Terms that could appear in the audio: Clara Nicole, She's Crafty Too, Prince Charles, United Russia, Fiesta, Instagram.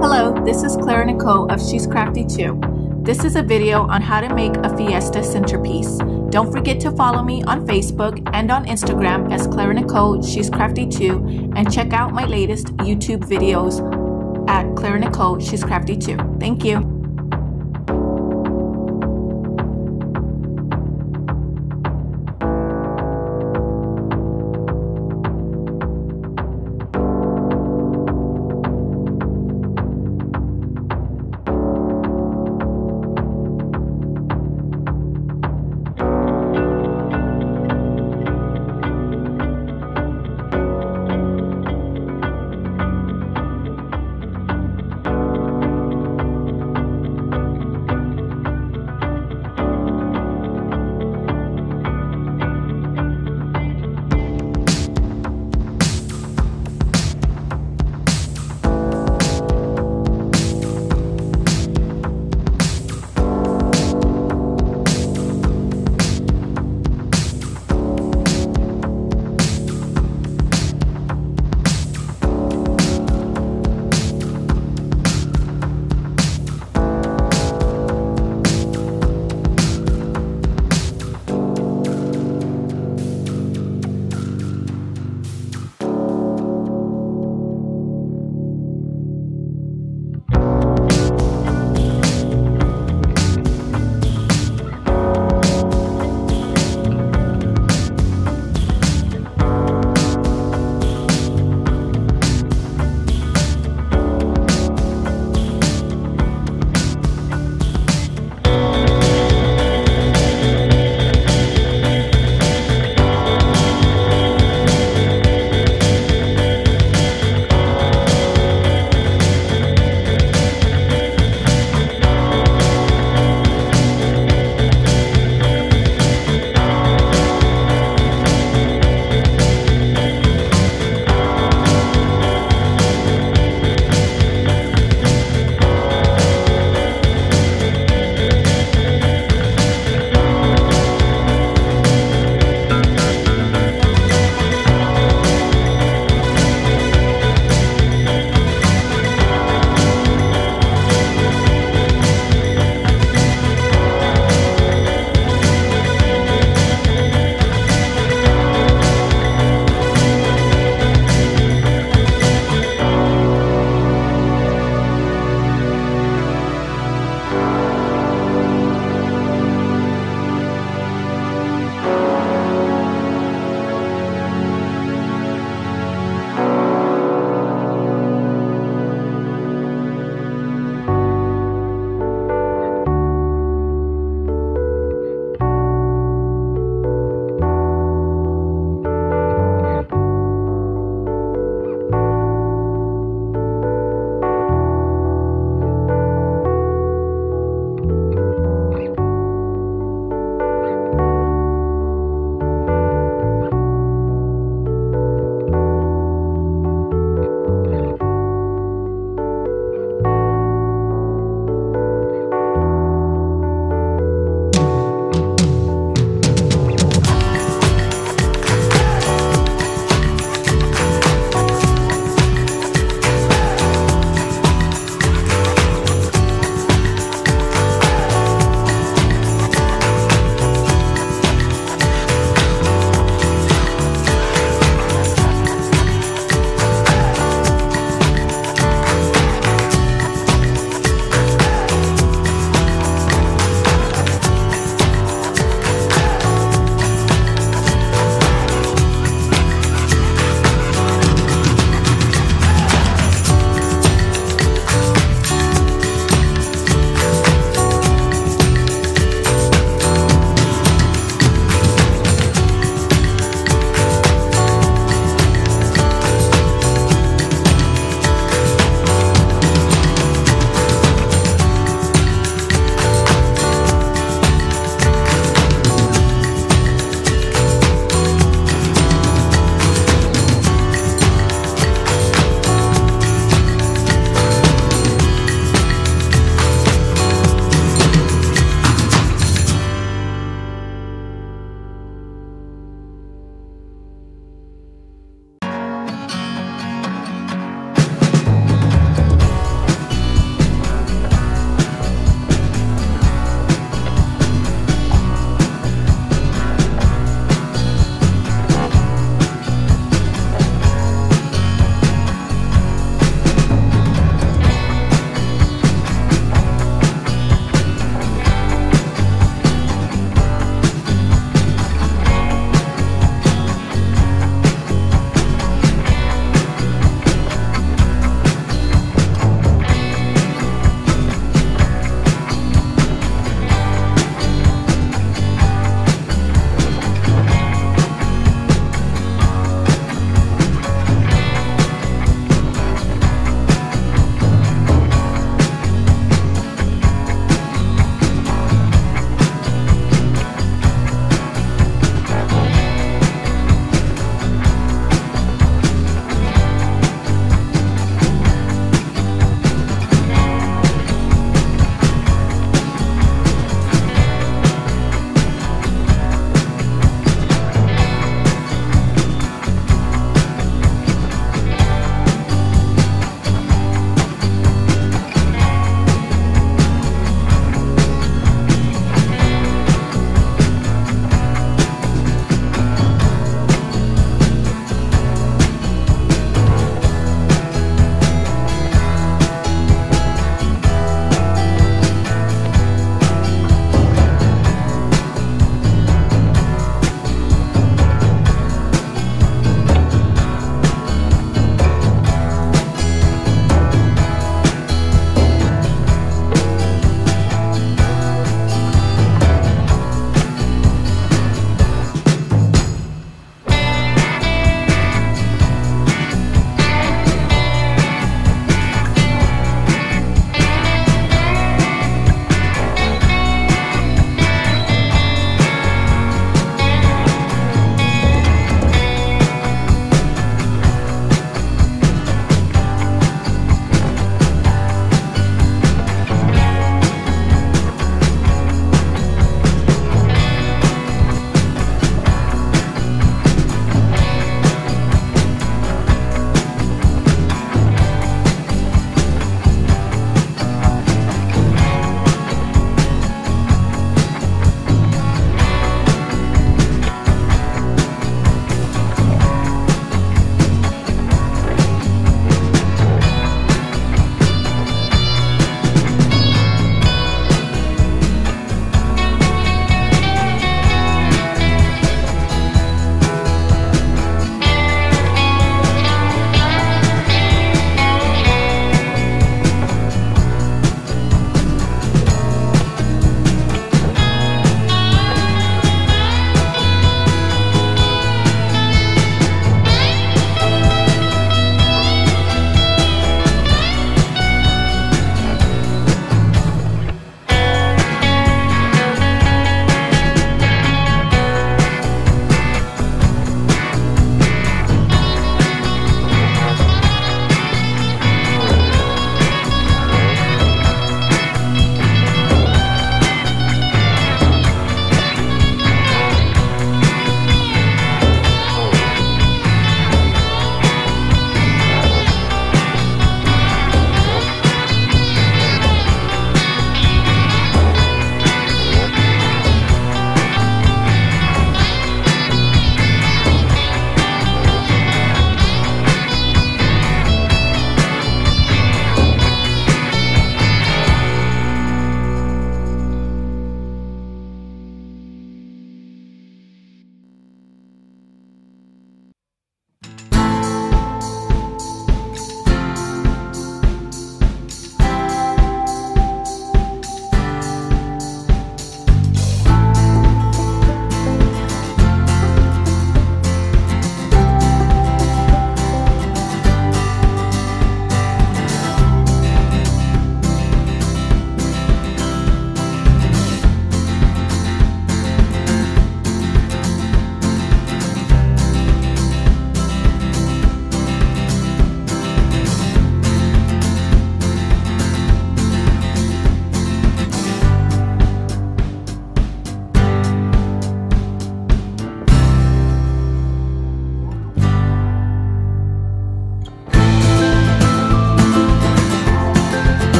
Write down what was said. Hello, this is Clara Nicole of She's Crafty Too. This is a video on how to make a Fiesta centerpiece. Don't forget to follow me on Facebook and on Instagram as Clara Nicole, She's Crafty Too, and check out my latest YouTube videos at Clara Nicole, She's Crafty Too. Thank you.